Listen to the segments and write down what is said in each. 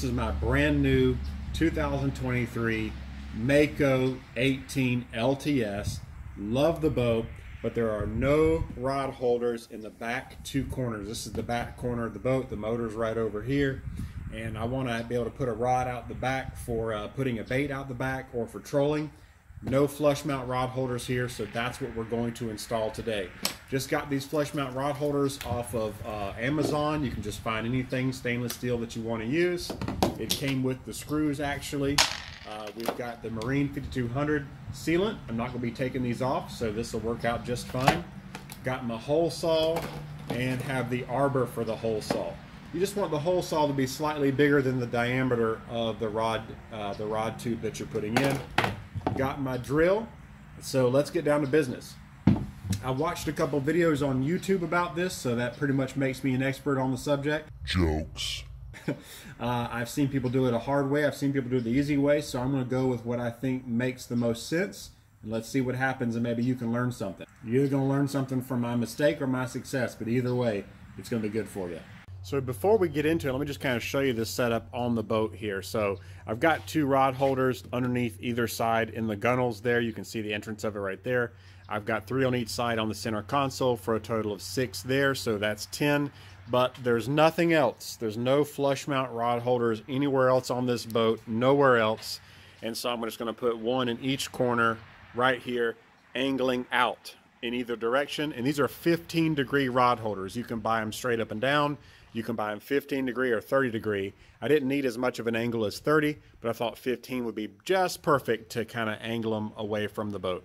This is my brand new 2023 Mako 18 LTS. Love the boat, but there are no rod holders in the back two corners. This is the back corner of the boat. The motor's right over here, and I want to be able to put a rod out the back for putting a bait out the back or for trolling. No flush mount rod holders here, so that's what we're going to install today. Just got these flush mount rod holders off of Amazon. You can just find anything stainless steel that you want to use. It came with the screws, actually. We've got the Marine 5200 sealant. I'm not going to be taking these off, so this will work out just fine. Got my hole saw and have the arbor for the hole saw. You just want the hole saw to be slightly bigger than the diameter of the rod tube that you're putting in. Got my drill, so let's get down to business. I watched a couple videos on YouTube about this, so that pretty much makes me an expert on the subject. Jokes. I've seen people do it a hard way, I've seen people do it the easy way, so I'm going to go with what I think makes the most sense. And let's see what happens, and maybe you can learn something. You're either going to learn something from my mistake or my success, but either way, it's going to be good for you. So before we get into it, let me just kind of show you this setup on the boat here. So I've got two rod holders underneath either side in the gunnels there. You can see the entrance of it right there. I've got three on each side on the center console for a total of 6 there, so that's 10. But there's nothing else. There's no flush mount rod holders anywhere else on this boat, nowhere else. And so I'm just going to put one in each corner right here, angling out in either direction. And these are 15-degree rod holders. You can buy them straight up and down. You can buy them 15-degree or 30-degree. I didn't need as much of an angle as 30, but I thought 15 would be just perfect to kind of angle them away from the boat.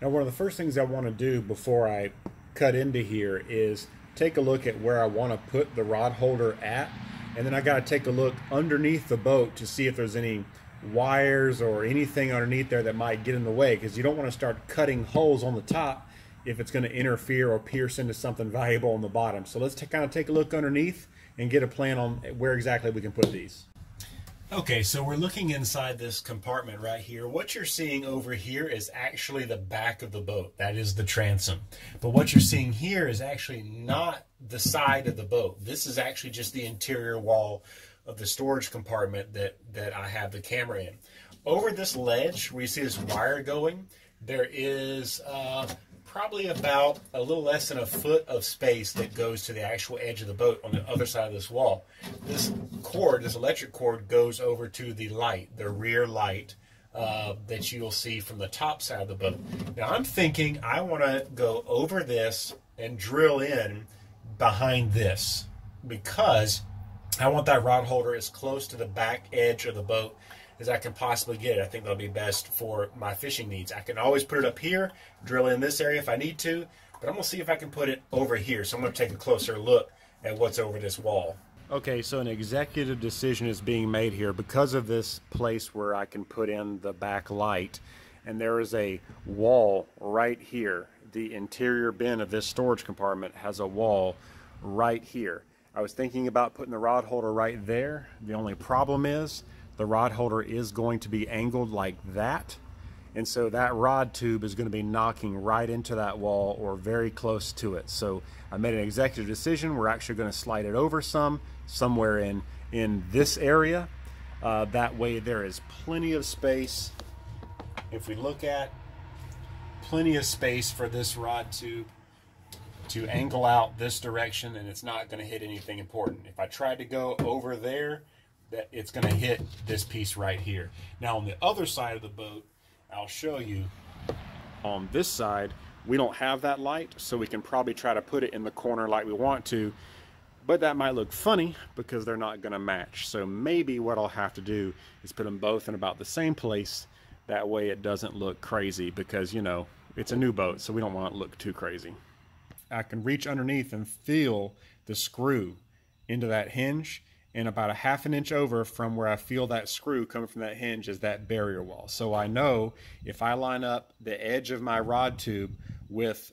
Now, one of the first things I want to do before I cut into here is take a look at where I want to put the rod holder at, and then I got to take a look underneath the boat to see if there's any wires or anything underneath there that might get in the way, because you don't want to start cutting holes on the top if it's going to interfere or pierce into something valuable on the bottom. So let's kind of take a look underneath and get a plan on where exactly we can put these. Okay, so we're looking inside this compartment right here. What you're seeing over here is actually the back of the boat. That is the transom. But what you're seeing here is actually not the side of the boat. This is actually just the interior wall of the storage compartment that I have the camera in. Over this ledge, we see this wire going. There is probably about a little less than a foot of space that goes to the actual edge of the boat on the other side of this wall. This cord, this electric cord, goes over to the light, the rear light that you'll see from the top side of the boat. Now I'm thinking I want to go over this and drill in behind this, because I want that rod holder as close to the back edge of the boat as I can possibly get it. I think that'll be best for my fishing needs. I can always put it up here, drill in this area if I need to, but I'm gonna see if I can put it over here. So I'm gonna take a closer look at what's over this wall. Okay, so an executive decision is being made here because of this place where I can put in the back light, and there is a wall right here. The interior bin of this storage compartment has a wall right here. I was thinking about putting the rod holder right there. The only problem is the rod holder is going to be angled like that, and so that rod tube is going to be knocking right into that wall or very close to it. So I made an executive decision. We're actually going to slide it over somewhere in this area. That way there is plenty of space. If we look at plenty of space for this rod tube to angle out this direction, and it's not going to hit anything important. If I tried to go over there, that it's going to hit this piece right here. Now on the other side of the boat, I'll show you, on this side we don't have that light, so we can probably try to put it in the corner like we want to, but that might look funny because they're not going to match. So maybe what I'll have to do is put them both in about the same place. That way it doesn't look crazy, because, you know, it's a new boat, so we don't want it to look too crazy. I can reach underneath and feel the screw into that hinge, and about a half an inch over from where I feel that screw coming from that hinge is that barrier wall. So I know if I line up the edge of my rod tube with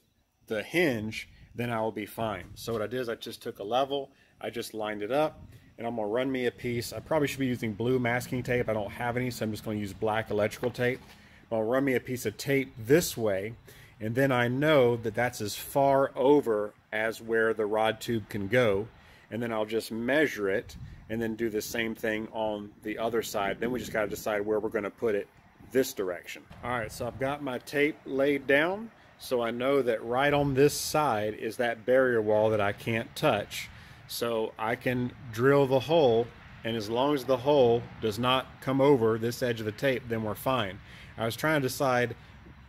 the hinge, then I will be fine. So what I did is I just took a level, I just lined it up, and I'm gonna run me a piece. I probably should be using blue masking tape. I don't have any, so I'm just gonna use black electrical tape. I'll run me a piece of tape this way, and then I know that that's as far over as where the rod tube can go. And then I'll just measure it, and then do the same thing on the other side. Then we just got to decide where we're going to put it this direction. All right, so I've got my tape laid down, so I know that right on this side is that barrier wall that I can't touch. So I can drill the hole, and as long as the hole does not come over this edge of the tape, then we're fine. I was trying to decide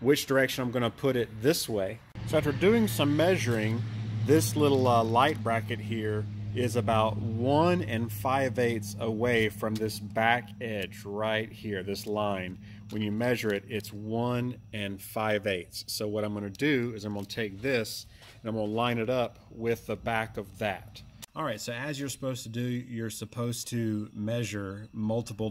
which direction I'm going to put it this way. So after doing some measuring, this little light bracket here is about 1 5/8 away from this back edge right here, this line. When you measure it, it's 1 5/8. So what I'm going to do is I'm going to take this and I'm going to line it up with the back of that. All right, so as you're supposed to do, you're supposed to measure multiple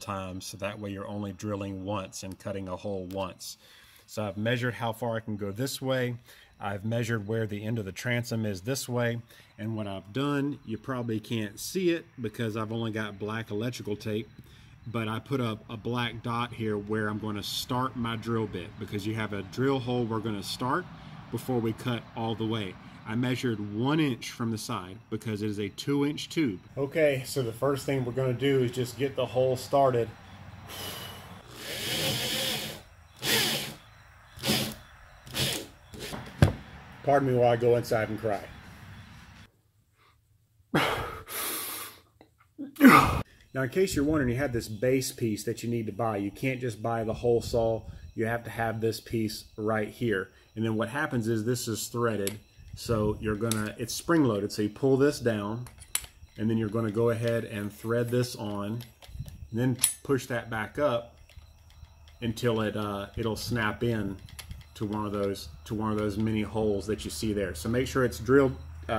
times, so that way you're only drilling once and cutting a hole once. So I've measured how far I can go this way. I've measured where the end of the transom is this way, and what I've done, you probably can't see it because I've only got black electrical tape, but I put up a black dot here where I'm going to start my drill bit, because you have a drill hole we're going to start before we cut all the way. I measured 1 inch from the side because it is a 2-inch tube. Okay, so the first thing we're going to do is just get the hole started. Pardon me while I go inside and cry. Now, in case you're wondering, you have this base piece that you need to buy. You can't just buy the hole saw. You have to have this piece right here. And then what happens is this is threaded. So you're gonna, it's spring-loaded. So you pull this down, and then you're gonna go ahead and thread this on, and then push that back up until it it'll snap in to one of those mini holes that you see there. So make sure it's drilled,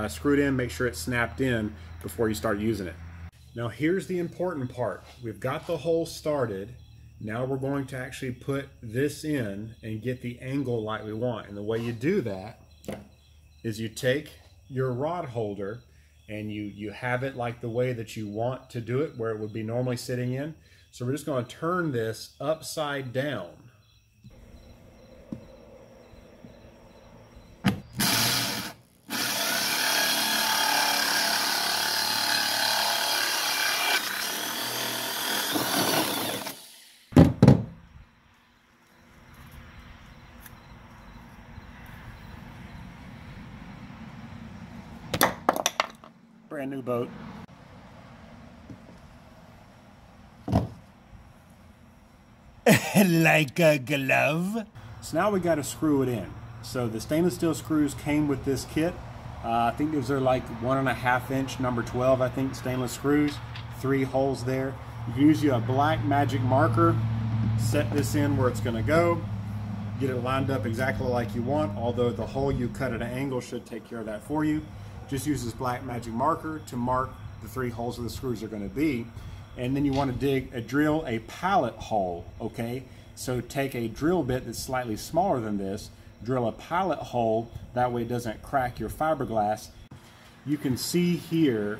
screwed in, make sure it's snapped in before you start using it. Now here's the important part. We've got the hole started. Now we're going to actually put this in and get the angle like we want. And the way you do that is you take your rod holder and you have it like the way that you want to do it, where it would be normally sitting in. So we're just going to turn this upside down. Brand new boat. Like a glove. So now we got to screw it in. So the stainless steel screws came with this kit. I think those are like 1 1/2 inch number 12, I think, stainless screws. 3 holes there. You can use a black magic marker. Set this in where it's going to go. Get it lined up exactly like you want, although the hole you cut at an angle should take care of that for you. Just use this black magic marker to mark the 3 holes where the screws are going to be. And then you want to drill a pallet hole, okay? So take a drill bit that's slightly smaller than this, drill a pallet hole, that way it doesn't crack your fiberglass. You can see here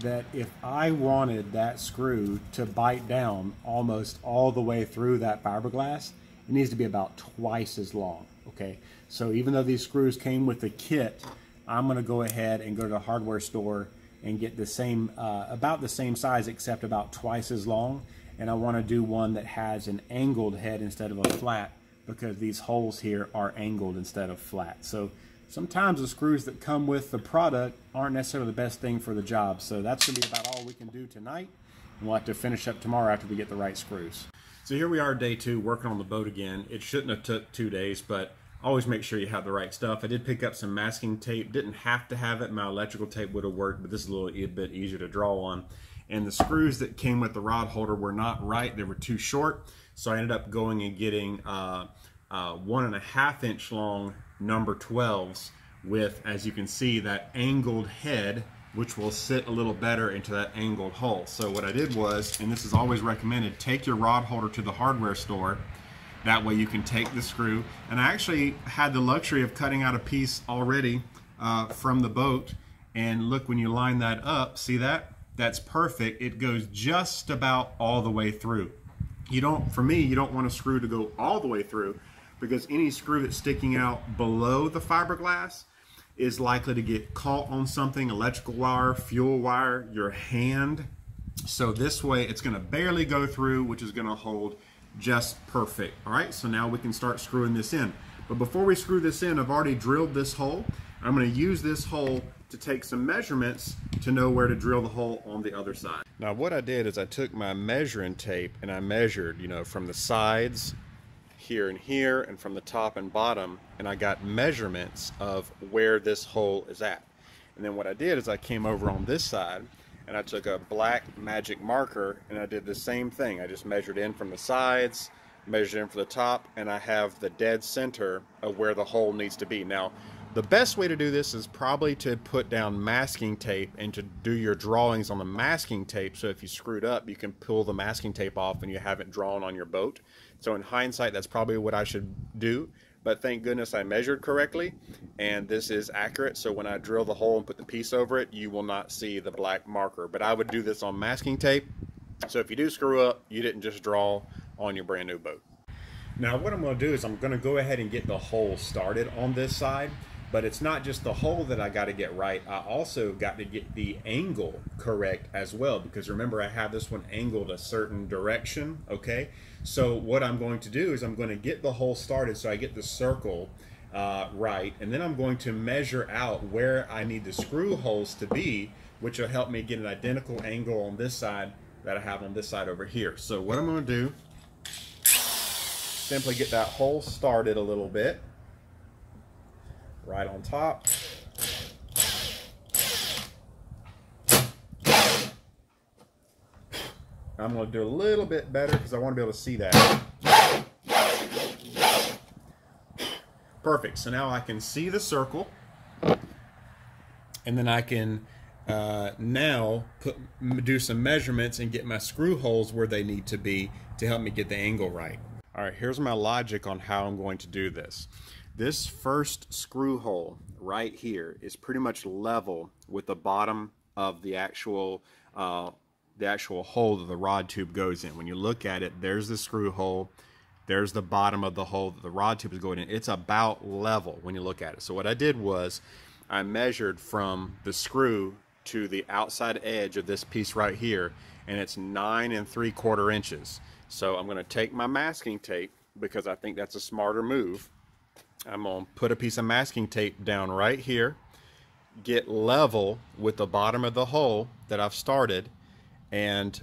that if I wanted that screw to bite down almost all the way through that fiberglass, it needs to be about 2x as long, okay? So even though these screws came with the kit, I'm going to go ahead and go to the hardware store and get the same, about the same size, except about 2x as long. And I want to do one that has an angled head instead of a flat, because these holes here are angled instead of flat. So sometimes the screws that come with the product aren't necessarily the best thing for the job. So that's going to be about all we can do tonight. And we'll have to finish up tomorrow after we get the right screws. So here we are, day 2, working on the boat again. It shouldn't have took 2 days, but always make sure you have the right stuff. I did pick up some masking tape. Didn't have to have it. My electrical tape would have worked, but this is a little bit easier to draw on. And the screws that came with the rod holder were not right. They were too short. So I ended up going and getting 1 1/2 inch long number 12s with, as you can see, that angled head, which will sit a little better into that angled hole. So what I did was, and this is always recommended, take your rod holder to the hardware store. That way you can take the screw. And I actually had the luxury of cutting out a piece already from the boat. And look, when you line that up, see that? That's perfect. It goes just about all the way through. You don't, for me, you don't want a screw to go all the way through, because any screw that's sticking out below the fiberglass is likely to get caught on something, electrical wire, fuel wire, your hand. So this way it's gonna barely go through, which is gonna hold just perfect. All right, so now we can start screwing this in. But before we screw this in, I've already drilled this hole. I'm gonna use this hole to take some measurements to know where to drill the hole on the other side. Now what I did is I took my measuring tape and I measured, you know, from the sides here and from the top and bottom, and I got measurements of where this hole is at. And then what I did is I came over on this side and I took a black magic marker and I did the same thing. I just measured in from the sides, measured in from the top, and I have the dead center of where the hole needs to be. Now the best way to do this is probably to put down masking tape and to do your drawings on the masking tape, so if you screwed up you can pull the masking tape off and you haven't drawn on your boat. So in hindsight that's probably what I should do, but thank goodness I measured correctly and this is accurate, so when I drill the hole and put the piece over it you will not see the black marker. But I would do this on masking tape, so if you do screw up you didn't just draw on your brand new boat. Now what I'm going to do is I'm going to go ahead and get the hole started on this side. But it's not just the hole that I got to get right, I also got to get the angle correct as well, because remember I have this one angled a certain direction, okay? So what I'm going to do is I'm going to get the hole started so I get the circle right, and then I'm going to measure out where I need the screw holes to be, which will help me get an identical angle on this side that I have on this side over here. So what I'm going to do, simply get that hole started a little bit. Right on top. I'm going to do a little bit better because I want to be able to see that. Perfect. So now I can see the circle, and then I can now do some measurements and get my screw holes where they need to be to help me get the angle right. All right, here's my logic on how I'm going to do this. This first screw hole right here is pretty much level with the bottom of the actual hole that the rod tube goes in. When you look at it, there's the screw hole, there's the bottom of the hole that the rod tube is going in. It's about level when you look at it. So what I did was I measured from the screw to the outside edge of this piece right here, and it's 9 3/4 inches. So I'm going to take my masking tape, because I think that's a smarter move. I'm going to put a piece of masking tape down right here, get level with the bottom of the hole that I've started, and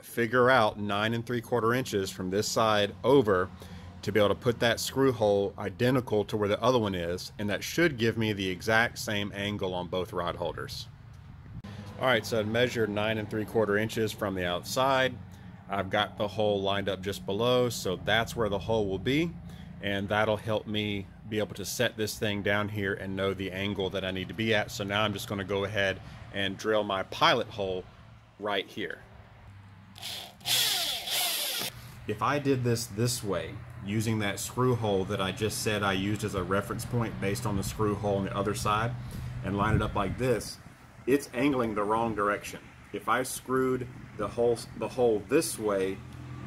figure out 9 3/4 inches from this side over to be able to put that screw hole identical to where the other one is, and that should give me the exact same angle on both rod holders. All right, so I measured 9 3/4 inches from the outside. I've got the hole lined up just below, so that's where the hole will be. And that'll help me be able to set this thing down here and know the angle that I need to be at. So now I'm just going to go ahead and drill my pilot hole right here. If I did this way, using that screw hole that I just said I used as a reference point based on the screw hole on the other side, and line it up like this, it's angling the wrong direction. If I screwed the hole this way,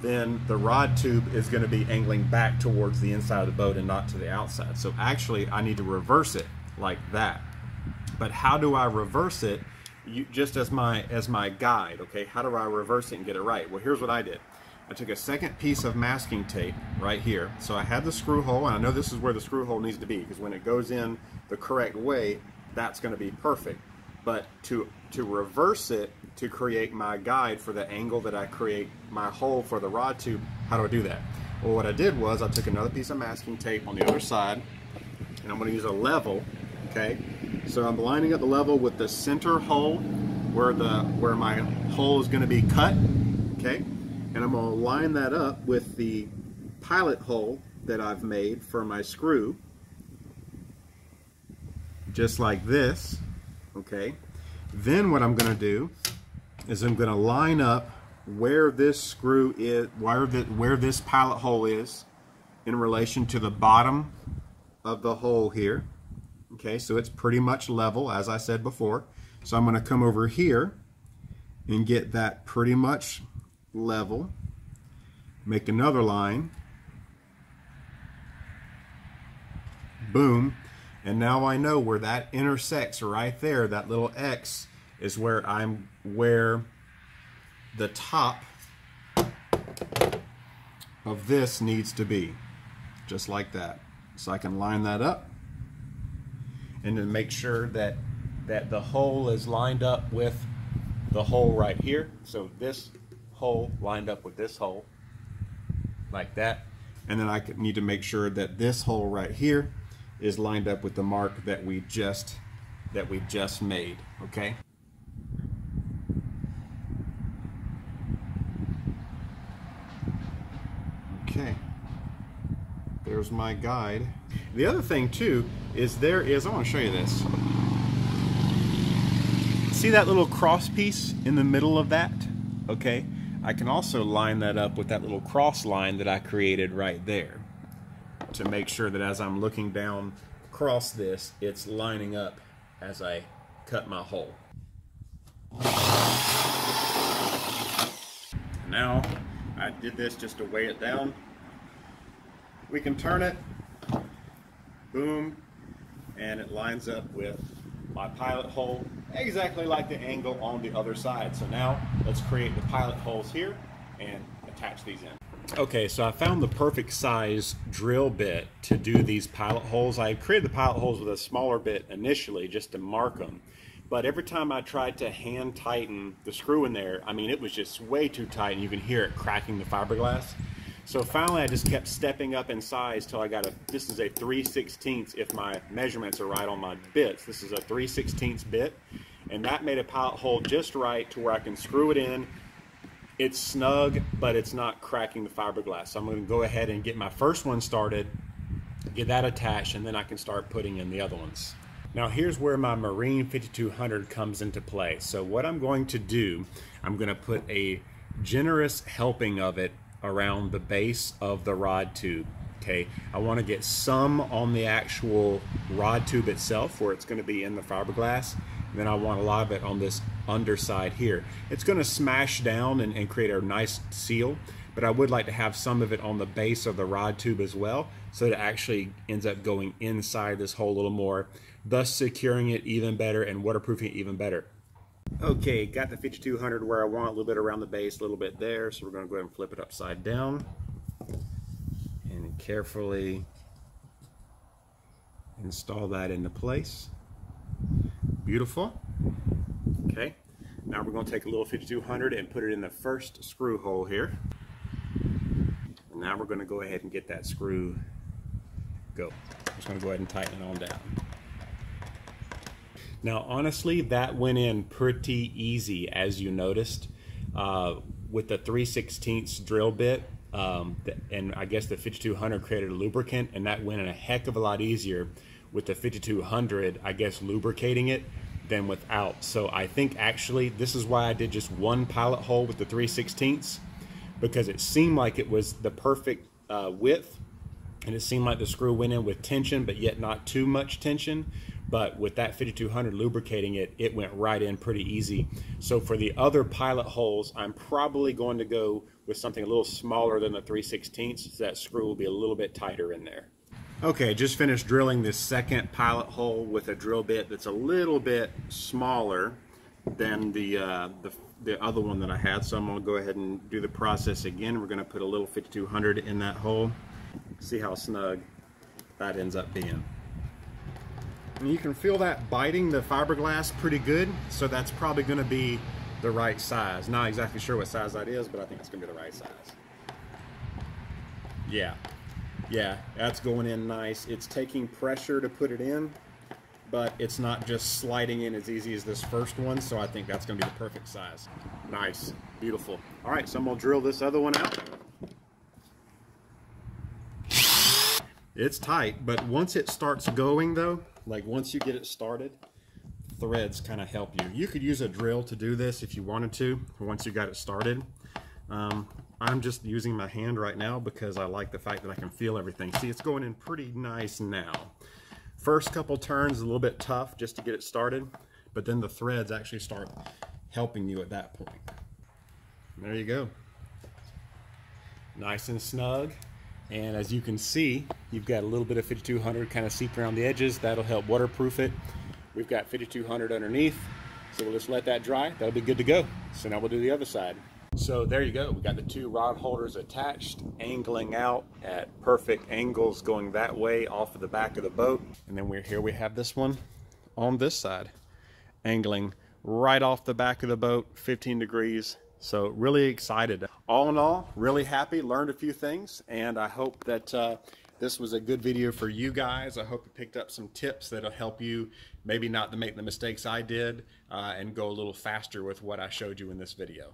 then the rod tube is going to be angling back towards the inside of the boat and not to the outside. So actually I need to reverse it like that. But how do I reverse it? Just as my guide, okay? How do I reverse it and get it right? Well, here's what I did. I took a second piece of masking tape right here. So I had the screw hole, and I know this is where the screw hole needs to be, because when it goes in the correct way, that's going to be perfect. But to reverse it, to create my guide for the angle that I create my hole for the rod tube, how do I do that? Well, what I did was I took another piece of masking tape on the other side, and I'm going to use a level, okay? So I'm lining up the level with the center hole where my hole is going to be cut, okay? And I'm going to line that up with the pilot hole that I've made for my screw, just like this, okay? Then what I'm going to do is I'm going to line up where this screw is, where this pilot hole is in relation to the bottom of the hole here. Okay, so it's pretty much level, as I said before. So I'm going to come over here and get that pretty much level. Make another line. Boom. And now I know where that intersects right there, that little X is where I'm, where the top of this needs to be, just like that. So I can line that up and then make sure that the hole is lined up with the hole right here. So this hole lined up with this hole, like that. And then I need to make sure that this hole right here is lined up with the mark that we just made. Okay. Okay. There's my guide. The other thing too is there is, I want to show you this. See that little cross piece in the middle of that? Okay, I can also line that up with that little cross line that I created right there to make sure that as I'm looking down across this, it's lining up as I cut my hole. Now, I did this just to weigh it down. We can turn it, boom, and it lines up with my pilot hole, exactly like the angle on the other side. So now let's create the pilot holes here and attach these in. Okay, so I found the perfect size drill bit to do these pilot holes. I created the pilot holes with a smaller bit initially just to mark them, but every time I tried to hand tighten the screw in there, I mean, it was just way too tight and you can hear it cracking the fiberglass. So finally I just kept stepping up in size till I got a, this is a 3/16 if my measurements are right on my bits. This is a 3/16 bit, and that made a pilot hole just right to where I can screw it in. It's snug, but it's not cracking the fiberglass. So I'm going to go ahead and get my first one started, get that attached, and then I can start putting in the other ones. Now here's where my Marine 5200 comes into play. So what I'm going to do, I'm going to put a generous helping of it around the base of the rod tube. Okay, I want to get some on the actual rod tube itself where it's going to be in the fiberglass, and then I want a lot of it on this underside here. It's going to smash down and create a nice seal, but I would like to have some of it on the base of the rod tube as well, so that it actually ends up going inside this hole a little more, thus securing it even better and waterproofing it even better. Okay, got the 5200 where I want, a little bit around the base, a little bit there, so we're going to go ahead and flip it upside down and carefully install that into place. Beautiful. Okay, now we're going to take a little 5200 and put it in the first screw hole here. And now we're going to go ahead and get that screw go. I'm just going to go ahead and tighten it on down. Now, honestly, that went in pretty easy, as you noticed, with the 3/16 drill bit, and I guess the 5200 created a lubricant, and that went in a heck of a lot easier with the 5200, I guess, lubricating it than without. So I think actually this is why I did just one pilot hole with the 3/16, because it seemed like it was the perfect width, and it seemed like the screw went in with tension, but yet not too much tension. But with that 5200 lubricating it, it went right in pretty easy. So for the other pilot holes, I'm probably going to go with something a little smaller than the 3/16, so that screw will be a little bit tighter in there. Okay, just finished drilling this second pilot hole with a drill bit that's a little bit smaller than the other one that I had. So I'm going to go ahead and do the process again. We're going to put a little 5200 in that hole. See how snug that ends up being. And you can feel that biting the fiberglass pretty good, so that's probably going to be the right size. Not exactly sure what size that is, but I think it's going to be the right size. Yeah, that's going in nice. It's taking pressure to put it in, but it's not just sliding in as easy as this first one, so I think that's going to be the perfect size. Nice, beautiful. All right, so I'm going to drill this other one out. It's tight, but once it starts going though, like once you get it started, threads kind of help you. You could use a drill to do this if you wanted to, once you got it started. I'm just using my hand right now because I like the fact that I can feel everything. See, it's going in pretty nice now. First couple turns, a little bit tough just to get it started, but then the threads actually start helping you at that point. And there you go. Nice and snug. And as you can see, you've got a little bit of 5200 kind of seeped around the edges. That'll help waterproof it. We've got 5200 underneath, so we'll just let that dry. That'll be good to go. So now we'll do the other side. So there you go. We got the two rod holders attached, angling out at perfect angles, going that way off of the back of the boat. And then here we have this one on this side, angling right off the back of the boat, 15 degrees. So really excited. All in all, really happy, learned a few things, and I hope that this was a good video for you guys. I hope you picked up some tips that'll help you maybe not to make the mistakes I did and go a little faster with what I showed you in this video.